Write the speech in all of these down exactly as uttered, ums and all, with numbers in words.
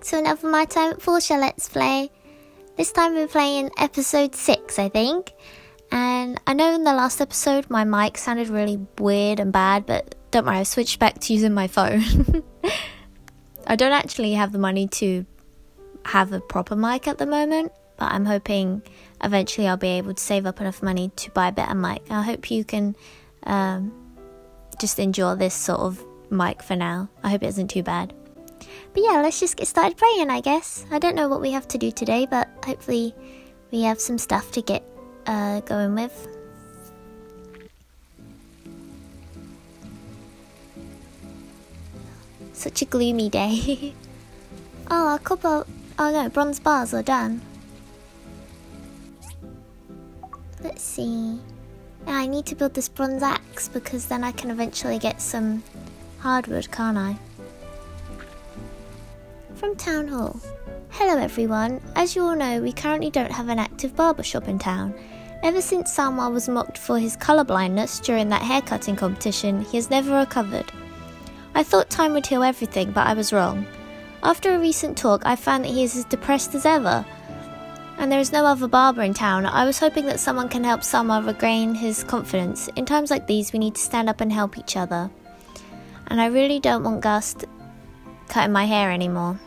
back to another My Time At Portia Let's Play. This time we're playing episode six, I think. And I know in the last episode my mic sounded really weird and bad, but don't worry, I've switched back to using my phone. I don't actually have the money to have a proper mic at the moment, but I'm hoping eventually I'll be able to save up enough money to buy a better mic. I hope you can um, just endure this sort of mic for now. I hope it isn't too bad. But yeah, let's just get started playing, I guess. I don't know what we have to do today, but hopefully we have some stuff to get uh, going with. Such a gloomy day. Oh, our copper... Oh no, bronze bars are done. Let's see. Yeah, I need to build this bronze axe because then I can eventually get some hardwood, can't I? From Town Hall. Hello everyone. As you all know, we currently don't have an active barbershop in town. Ever since Salma was mocked for his colour blindness during that haircutting competition, he has never recovered. I thought time would heal everything, but I was wrong. After a recent talk, I found that he is as depressed as ever. And there is no other barber in town. I was hoping that someone can help Salma regain his confidence. In times like these, we need to stand up and help each other. And I really don't want Gust cutting my hair anymore.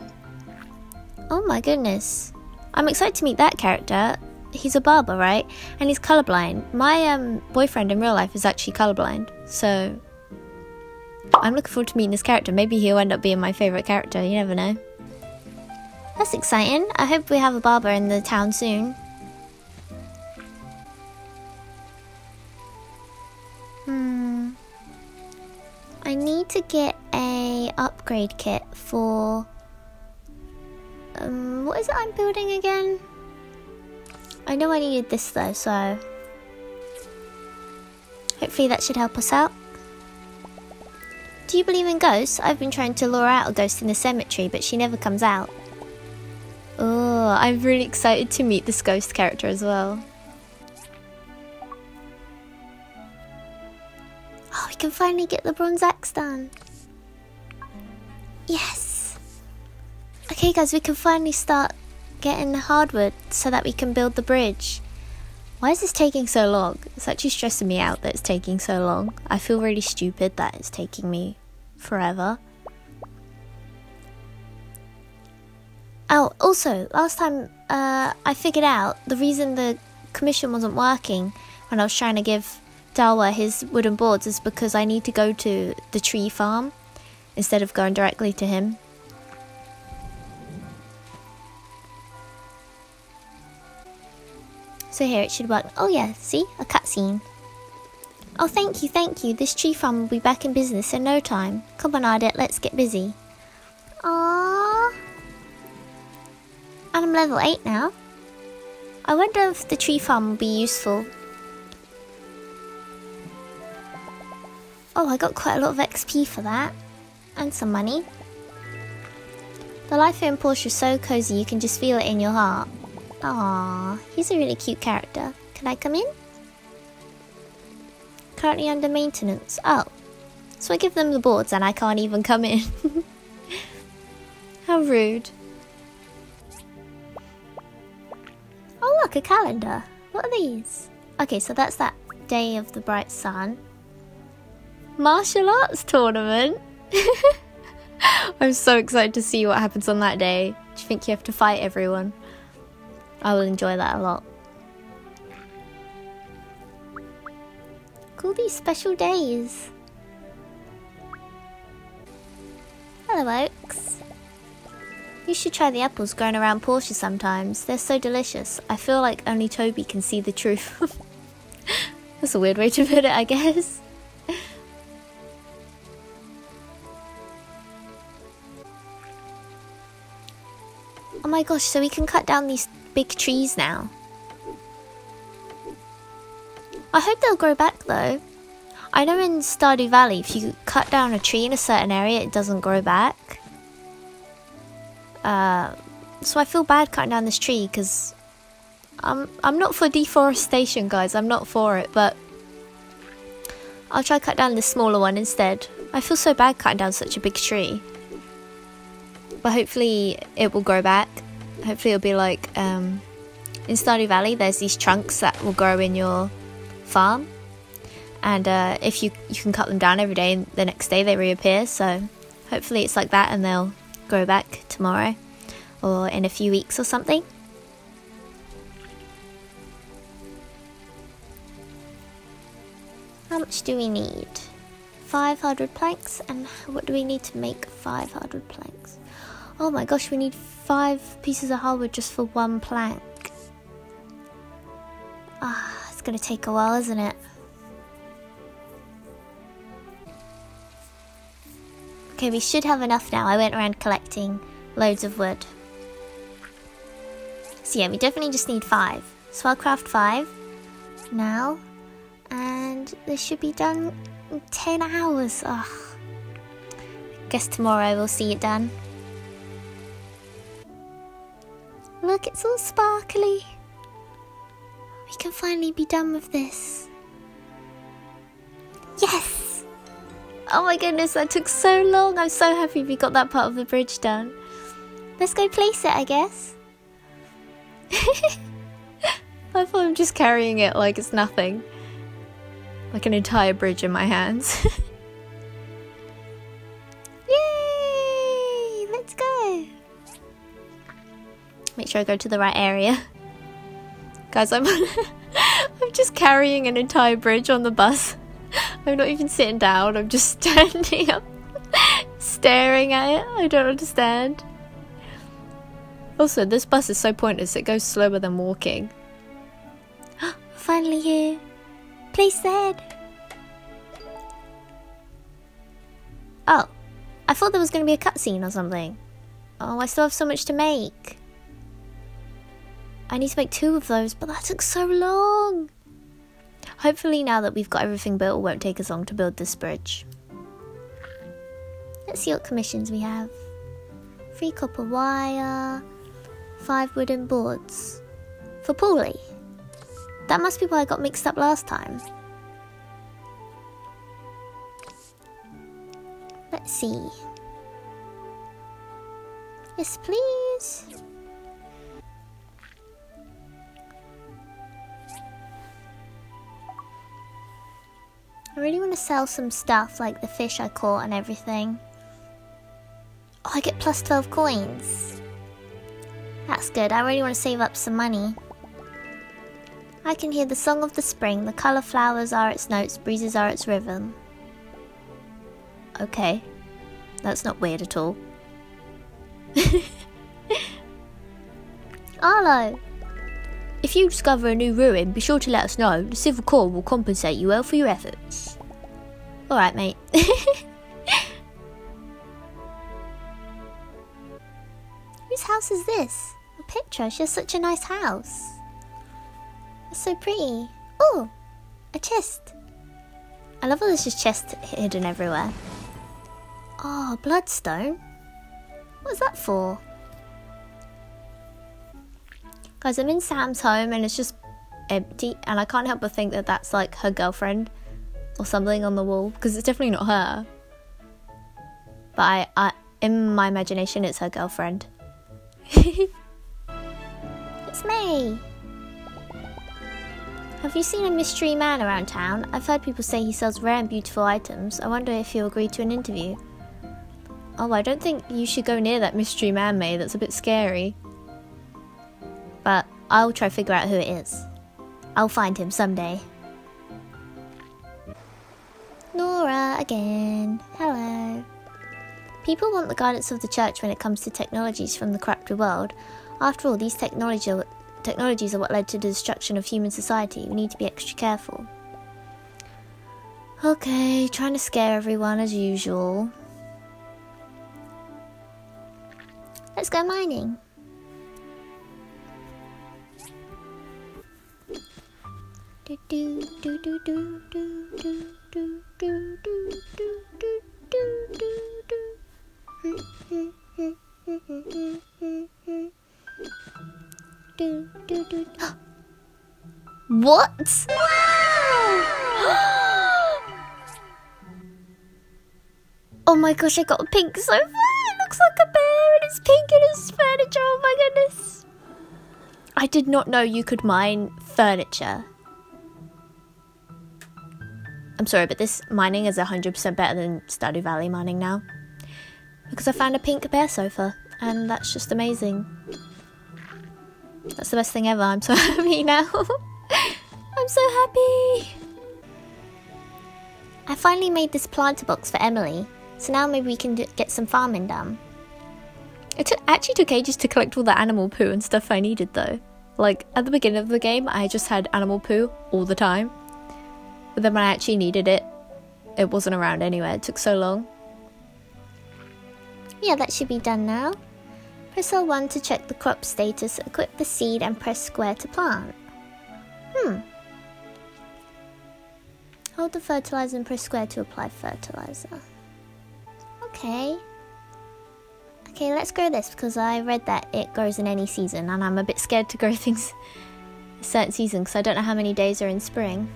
Oh my goodness. I'm excited to meet that character. He's a barber, right? And he's colourblind. My um, boyfriend in real life is actually colourblind. So I'm looking forward to meeting this character. Maybe he'll end up being my favourite character. You never know. That's exciting. I hope we have a barber in the town soon. Hmm. I need to get a upgrade kit for... Um, what is it I'm building again? I know I needed this though, so hopefully that should help us out. Do you believe in ghosts? I've been trying to lure out a ghost in the cemetery, but she never comes out. Oh, I'm really excited to meet this ghost character as well. Oh, we can finally get the bronze axe done. Yes. Okay guys, we can finally start getting hardwood so that we can build the bridge. Why is this taking so long? It's actually stressing me out that it's taking so long. I feel really stupid that it's taking me forever. Oh, also, last time uh, I figured out the reason the commission wasn't working when I was trying to give Dawa his wooden boards is because I need to go to the tree farm instead of going directly to him. So here it should work. Oh yeah, see? A cutscene. Oh thank you, thank you. This tree farm will be back in business in no time. Come on Ardit, let's get busy. Aww. And I'm level eight now. I wonder if the tree farm will be useful. Oh, I got quite a lot of X P for that. And some money. The life here in Portia is so cozy you can just feel it in your heart. Aww, he's a really cute character. Can I come in? Currently under maintenance. Oh, so I give them the boards and I can't even come in. How rude. Oh look, a calendar. What are these? Okay, so that's that day of the bright sun. Martial arts tournament? I'm so excited to see what happens on that day. Do you think you have to fight everyone? I will enjoy that a lot. Cool, these special days. Hello, Oaks. You should try the apples grown around Portia sometimes. They're so delicious. I feel like only Toby can see the truth. That's a weird way to put it, I guess. Oh my gosh, so we can cut down these big trees now. I hope they'll grow back though. I know in Stardew Valley, if you cut down a tree in a certain area, it doesn't grow back. Uh, so I feel bad cutting down this tree because I'm, I'm not for deforestation, guys. I'm not for it, but I'll try to cut down this smaller one instead. I feel so bad cutting down such a big tree. but hopefully it will grow back. Hopefully it'll be like um, in Stardew Valley, there's these trunks that will grow in your farm, and uh, if you you can cut them down every day, and the next day they reappear. So hopefully it's like that, and they'll grow back tomorrow or in a few weeks or something. How much do we need? five hundred planks. And what do we need to make five hundred planks? Oh my gosh, we need five pieces of hardwood just for one plank. Ah, it's gonna take a while, isn't it? Okay, we should have enough now. I went around collecting loads of wood. So yeah, we definitely just need five. So I'll craft five now. And this should be done in ten hours. Ugh. I guess tomorrow we'll see it done. Look, it's all sparkly. We can finally be done with this. Yes! Oh my goodness, that took so long. I'm so happy we got that part of the bridge done. Let's go place it, I guess. I thought I'm just carrying it like it's nothing. Like an entire bridge in my hands. Yay! Let's go! Make sure I go to the right area. Guys, I'm, I'm just carrying an entire bridge on the bus. I'm not even sitting down, I'm just standing up, staring at it. I don't understand. Also, this bus is so pointless, it goes slower than walking. Finally here. Place the head. Oh, I thought there was going to be a cutscene or something. Oh, I still have so much to make. I need to make two of those, but that took so long. Hopefully now that we've got everything built, it won't take us long to build this bridge. Let's see what commissions we have. Three copper wire, five wooden boards for Paulie. That must be why I got mixed up last time. Let's see. Yes, please. I really want to sell some stuff, like the fish I caught and everything. Oh, I get plus twelve coins. That's good. I really want to save up some money. I can hear the song of the spring, the colour flowers are its notes, breezes are its rhythm. Okay, that's not weird at all. Arlo! If you discover a new ruin, be sure to let us know. The Civil Corps will compensate you well for your efforts. Alright, mate. Whose house is this? Petra, she has such a nice house. So pretty. Oh, a chest. I love all this just chest hidden everywhere. Oh, bloodstone. What's that for? Guys, I'm in Sam's home and it's just empty, and I can't help but think that that's like her girlfriend or something on the wall, because it's definitely not her. But I, I in my imagination, it's her girlfriend. It's May. Have you seen a mystery man around town? I've heard people say he sells rare and beautiful items. I wonder if he'll agree to an interview. Oh, I don't think you should go near that mystery man, May. That's a bit scary. But I'll try to figure out who it is. I'll find him someday. Nora again. Hello. People want the guidance of the church when it comes to technologies from the corrupted world. After all, these technology Technologies are what led to the destruction of human society. We need to be extra careful. Okay, trying to scare everyone as usual. Let's go mining. Do, do, do. What? Wow! Oh my gosh, I got a pink so far! It looks like a bear and It's pink and it's furniture, oh my goodness. I did not know you could mine furniture. I'm sorry, but this mining is one hundred percent better than Stardew Valley mining now. Because I found a pink bear sofa, and that's just amazing. That's the best thing ever, I'm so happy now. I'm so happy! I finally made this planter box for Emily, so now maybe we can do get some farming done. It actually took ages to collect all the animal poo and stuff I needed though. Like, at the beginning of the game, I just had animal poo all the time. But then when I actually needed it, it wasn't around anywhere. It took so long. Yeah, that should be done now. Press L one to check the crop status, equip the seed, and press square to plant. Hmm. Hold the fertilizer and press square to apply fertilizer. Okay. Okay, let's grow this because I read that it grows in any season and I'm a bit scared to grow things a certain season because I don't know how many days are in spring.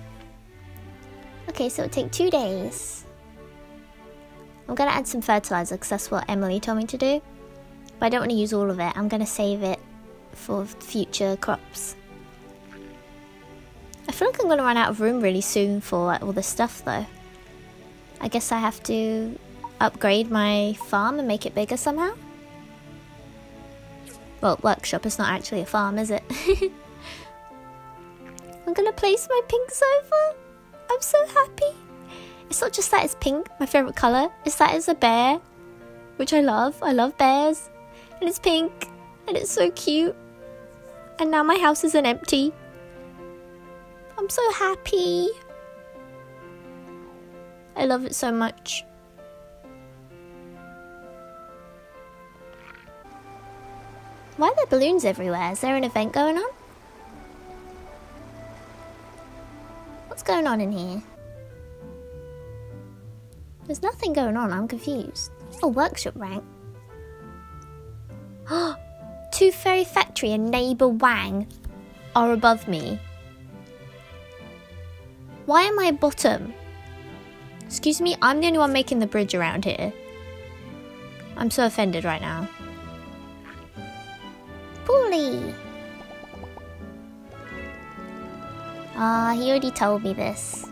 Okay, so it'll take two days. I'm going to add some fertilizer because that's what Emily told me to do. But I don't want to use all of it. I'm going to save it for future crops. I feel like I'm going to run out of room really soon for like, all this stuff though. I guess I have to upgrade my farm and make it bigger somehow. Well, workshop is not actually a farm, is it? I'm going to place my pink sofa. I'm so happy. It's not just that it's pink, my favourite colour. It's that it's a bear, which I love. I love bears. And it's pink. And it's so cute. And now my house isn't empty. I'm so happy. I love it so much. Why are there balloons everywhere? Is there an event going on? What's going on in here? There's nothing going on, I'm confused. Oh, workshop rank. Two Fairy Factory and Neighbour Wang are above me. Why am I bottom? Excuse me, I'm the only one making the bridge around here. I'm so offended right now. Paulie! Ah, he already told me this.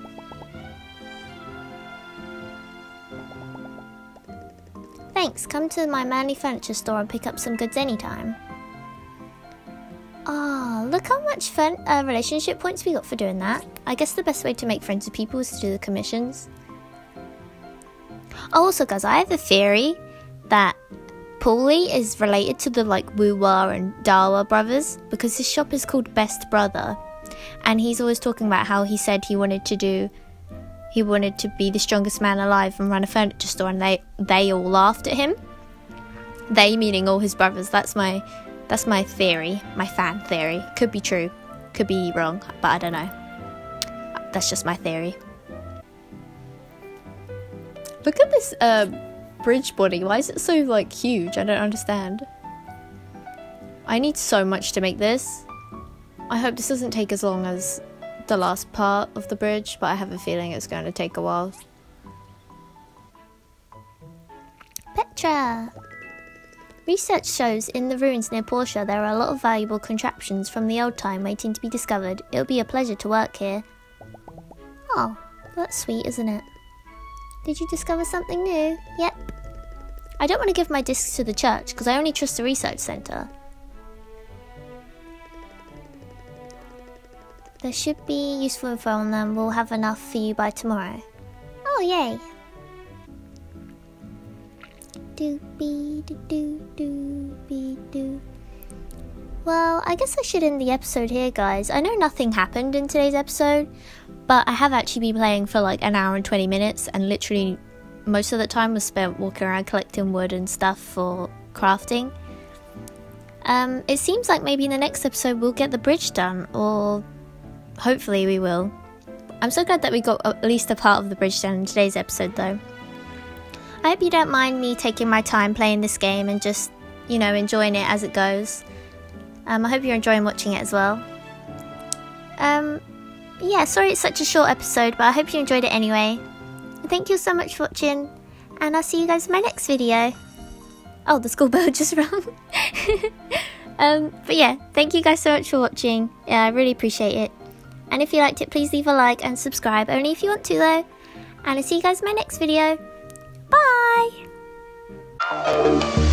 Thanks, come to my manly furniture store and pick up some goods anytime. Ah, oh, look how much fun uh, relationship points we got for doing that. I guess the best way to make friends with people is to do the commissions. Oh, also guys, I have a theory that Paulie is related to the like Wu-Wa and Dawa brothers because his shop is called Best Brother. And he's always talking about how he said he wanted to do, he wanted to be the strongest man alive and run a furniture store, and they they all laughed at him. They meaning all his brothers. That's my, that's my theory, my fan theory. Could be true, could be wrong, but I don't know. That's just my theory. Look at this uh, bridge body. Why is it so like huge? I don't understand. I need so much to make this. I hope this doesn't take as long as the last part of the bridge, but I have a feeling it's going to take a while. Petra! Research shows in the ruins near Portia there are a lot of valuable contraptions from the old time waiting to be discovered. It'll be a pleasure to work here. Oh, that's sweet, isn't it? Did you discover something new? Yep. I don't want to give my discs to the church because I only trust the research centre. There should be useful info on them. We'll have enough for you by tomorrow. Oh, yay! Doobie doo doo doobie doo. Well, I guess I should end the episode here, guys. I know nothing happened in today's episode, but I have actually been playing for like an hour and twenty minutes, and literally most of the time was spent walking around collecting wood and stuff for crafting. Um, it seems like maybe in the next episode we'll get the bridge done, or hopefully we will. I'm so glad that we got at least a part of the bridge done in today's episode though. I hope you don't mind me taking my time playing this game and just, you know, enjoying it as it goes. Um, I hope you're enjoying watching it as well. Um, yeah, sorry it's such a short episode, but I hope you enjoyed it anyway. Thank you so much for watching, and I'll see you guys in my next video. Oh, the school bell just rung. um, but yeah, thank you guys so much for watching. Yeah, I really appreciate it. And if you liked it, please leave a like and subscribe. Only if you want to, though. And I'll see you guys in my next video. Bye!